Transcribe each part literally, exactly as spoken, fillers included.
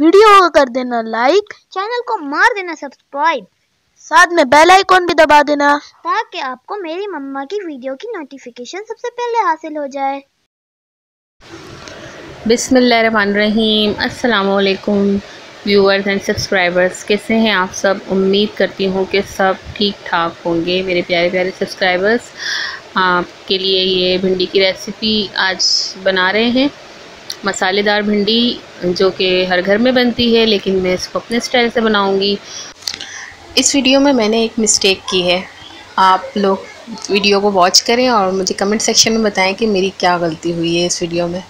Video को कर देना लाइक, चैनल को मार देना सब्सक्राइब, साथ में बेल आइकॉन भी दबा देना ताकि आपको मेरी मम्मा की वीडियो की नोटिफिकेशन सबसे पहले हासिल हो जाए। बिस्मिल्लाहिर्रहमानिर्रहीम, अस्सलाम वालेकुम व्यूअर्स एंड सब्सक्राइबर्स, कैसे हैं आप सब? उम्मीद करती हूँ कि सब ठीक ठाक होंगे। मेरे प्यारे प्यारे सब्सक्राइबर्स, आपके लिए ये भिंडी की रेसिपी आज बना रहे हैं, मसालेदार भिंडी जो कि हर घर में बनती है, लेकिन मैं इसको अपने स्टाइल से बनाऊँगी। इस वीडियो में मैंने एक मिस्टेक की है, आप लोग वीडियो को वॉच करें और मुझे कमेंट सेक्शन में बताएं कि मेरी क्या गलती हुई है इस वीडियो में।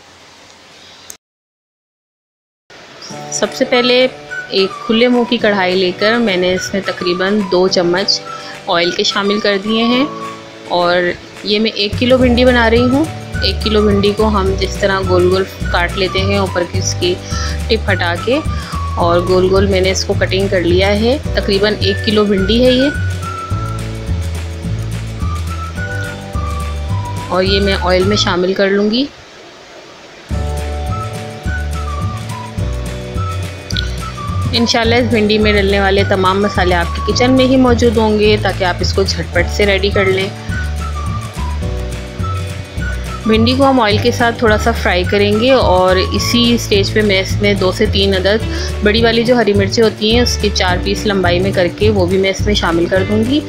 सबसे पहले एक खुले मुंह की कढ़ाई लेकर मैंने इसमें तकरीबन दो चम्मच ऑयल के शामिल कर दिए हैं और ये मैं एक किलो भिंडी बना रही हूँ। एक किलो भिंडी को हम जिस तरह गोल गोल काट लेते हैं, ऊपर की इसकी टिप हटा के, और गोल गोल मैंने इसको कटिंग कर लिया है। तकरीबन एक किलो भिंडी है ये, और ये मैं ऑयल में शामिल कर लूँगी। इंशाल्लाह इस भिंडी में डलने वाले तमाम मसाले आपके किचन में ही मौजूद होंगे ताकि आप इसको झटपट से रेडी कर लें। भिंडी को हम ऑयल के साथ थोड़ा सा फ्राई करेंगे और इसी स्टेज पे मैं इसमें दो से तीन अदद बड़ी वाली जो हरी मिर्चें होती हैं उसके चार पीस लंबाई में करके वो भी मैं इसमें शामिल कर दूंगी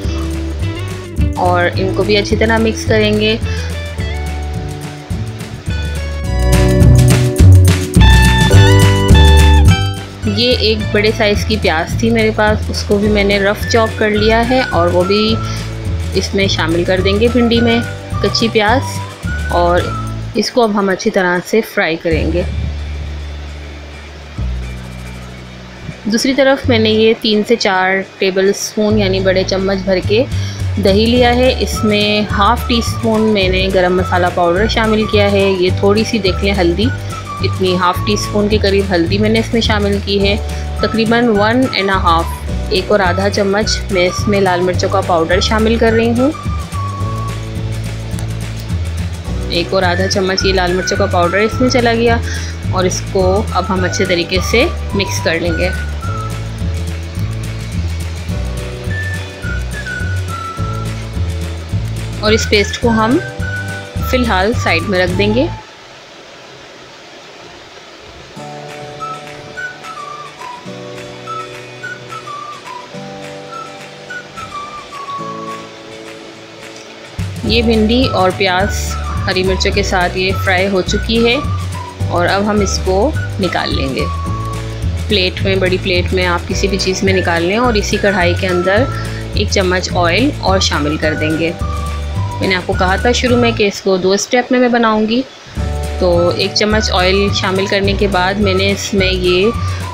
और इनको भी अच्छी तरह मिक्स करेंगे। ये एक बड़े साइज़ की प्याज थी मेरे पास, उसको भी मैंने रफ चॉप कर लिया है और वो भी इसमें शामिल कर देंगे भिंडी में, कच्ची प्याज, और इसको अब हम अच्छी तरह से फ्राई करेंगे। दूसरी तरफ मैंने ये तीन से चार टेबल स्पून यानी बड़े चम्मच भर के दही लिया है, इसमें हाफ़ टी स्पून मैंने गरम मसाला पाउडर शामिल किया है। ये थोड़ी सी देख लें हल्दी, इतनी हाफ़ टी स्पून के करीब हल्दी मैंने इसमें शामिल की है। तकरीबन वन एंड हाफ़ एक और आधा चम्मच मैं इसमें लाल मिर्चों का पाउडर शामिल कर रही हूँ। एक और आधा चम्मच ये लाल मिर्चों का पाउडर इसमें चला गया और इसको अब हम अच्छे तरीके से मिक्स कर लेंगे। और इस पेस्ट को हम फ़िलहाल साइड में रख देंगे। ये भिंडी और प्याज हरी मिर्चों के साथ ये फ्राई हो चुकी है और अब हम इसको निकाल लेंगे प्लेट में, बड़ी प्लेट में, आप किसी भी चीज़ में निकाल लें। और इसी कढ़ाई के अंदर एक चम्मच ऑयल और शामिल कर देंगे। मैंने आपको कहा था शुरू में कि इसको दो स्टेप में मैं बनाऊंगी, तो एक चम्मच ऑयल शामिल करने के बाद मैंने इसमें ये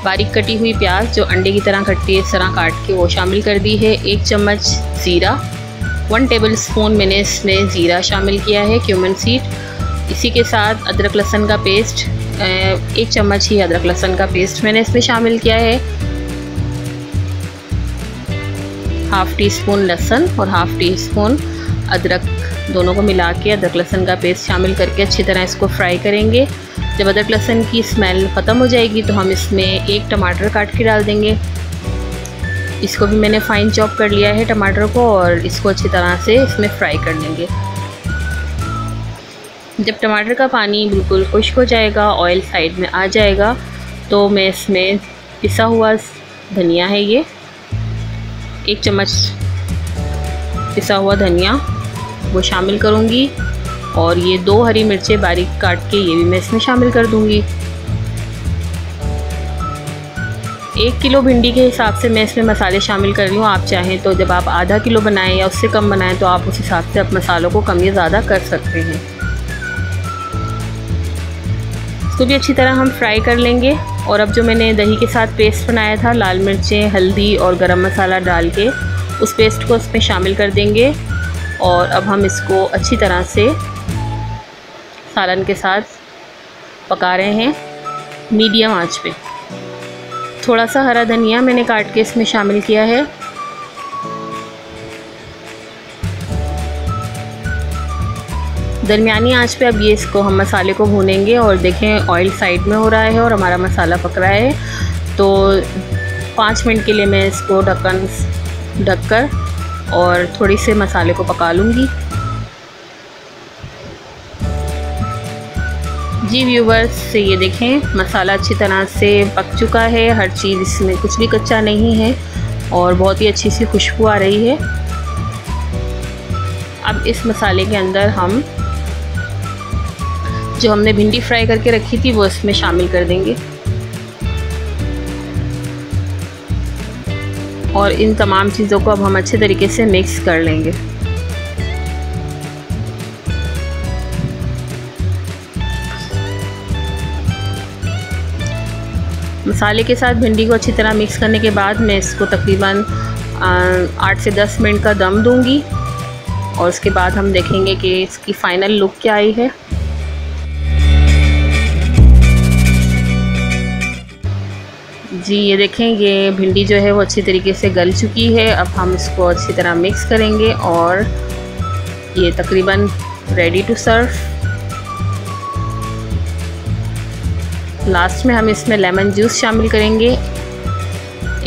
बारीक कटी हुई प्याज जो अंडे की तरह कटती है इस तरह काट के वो शामिल कर दी है। एक चम्मच ज़ीरा, वन टेबल स्पून मैंने इसमें ज़ीरा शामिल किया है, क्यूमन सीड। इसी के साथ अदरक लहसुन का पेस्ट, एक चम्मच ही अदरक लहसुन का पेस्ट मैंने इसमें शामिल किया है। हाफ़ टी स्पून लहसुन और हाफ़ टी स्पून अदरक, दोनों को मिला के अदरक लहसुन का पेस्ट शामिल करके अच्छी तरह इसको फ्राई करेंगे। जब अदरक लहसुन की स्मेल ख़त्म हो जाएगी तो हम इसमें एक टमाटर काट के डाल देंगे। इसको भी मैंने फाइन चॉप कर लिया है टमाटर को और इसको अच्छी तरह से इसमें फ्राई कर लेंगे। जब टमाटर का पानी बिल्कुल खुश्क हो जाएगा, ऑयल साइड में आ जाएगा, तो मैं इसमें पिसा हुआ धनिया है ये, एक चम्मच पिसा हुआ धनिया वो शामिल करूँगी और ये दो हरी मिर्चें बारीक काट के ये भी मैं इसमें शामिल कर दूँगी। एक किलो भिंडी के हिसाब से मैं इसमें मसाले शामिल कर रही हूँ। आप चाहें तो जब आप आधा किलो बनाएं या उससे कम बनाएं तो आप उस हिसाब से आप मसालों को कम या ज़्यादा कर सकते हैं। इसको भी अच्छी तरह हम फ्राई कर लेंगे और अब जो मैंने दही के साथ पेस्ट बनाया था, लाल मिर्चें, हल्दी और गरम मसाला डाल के उस पेस्ट को इसमें शामिल कर देंगे और अब हम इसको अच्छी तरह से सालन के साथ पका रहे हैं मीडियम आँच पर। थोड़ा सा हरा धनिया मैंने काट के इसमें शामिल किया है दरमियानी आंच पे। अब ये इसको हम मसाले को भूनेंगे और देखें ऑयल साइड में हो रहा है और हमारा मसाला पक रहा है तो पाँच मिनट के लिए मैं इसको ढक्कन ढक कर और थोड़ी से मसाले को पका लूँगी। जी व्यूवर्स, ये देखें मसाला अच्छी तरह से पक चुका है, हर चीज़ इसमें कुछ भी कच्चा नहीं है और बहुत ही अच्छी सी खुशबू आ रही है। अब इस मसाले के अंदर हम जो हमने भिंडी फ्राई करके रखी थी वो इसमें शामिल कर देंगे और इन तमाम चीज़ों को अब हम अच्छे तरीके से मिक्स कर लेंगे। मसाले के साथ भिंडी को अच्छी तरह मिक्स करने के बाद मैं इसको तकरीबन आठ से दस मिनट का दम दूंगी और उसके बाद हम देखेंगे कि इसकी फ़ाइनल लुक क्या आई है। जी ये देखें, ये भिंडी जो है वो अच्छी तरीके से गल चुकी है। अब हम इसको अच्छी तरह मिक्स करेंगे और ये तकरीबन रेडी टू सर्व। लास्ट में हम इसमें लेमन जूस शामिल करेंगे।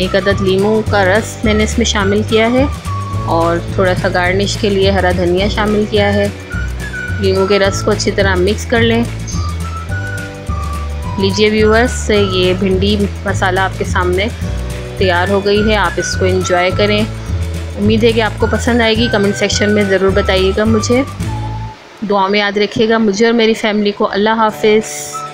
एक अदद लीमू का रस मैंने इसमें शामिल किया है और थोड़ा सा गार्निश के लिए हरा धनिया शामिल किया है। लीमू के रस को अच्छी तरह मिक्स कर लें। लीजिए व्यूवर्स, ये भिंडी मसाला आपके सामने तैयार हो गई है। आप इसको एंजॉय करें। उम्मीद है कि आपको पसंद आएगी। कमेंट सेक्शन में ज़रूर बताइएगा मुझे। दुआ में याद रखिएगा मुझे और मेरी फैमिली को। अल्लाह हाफिज़।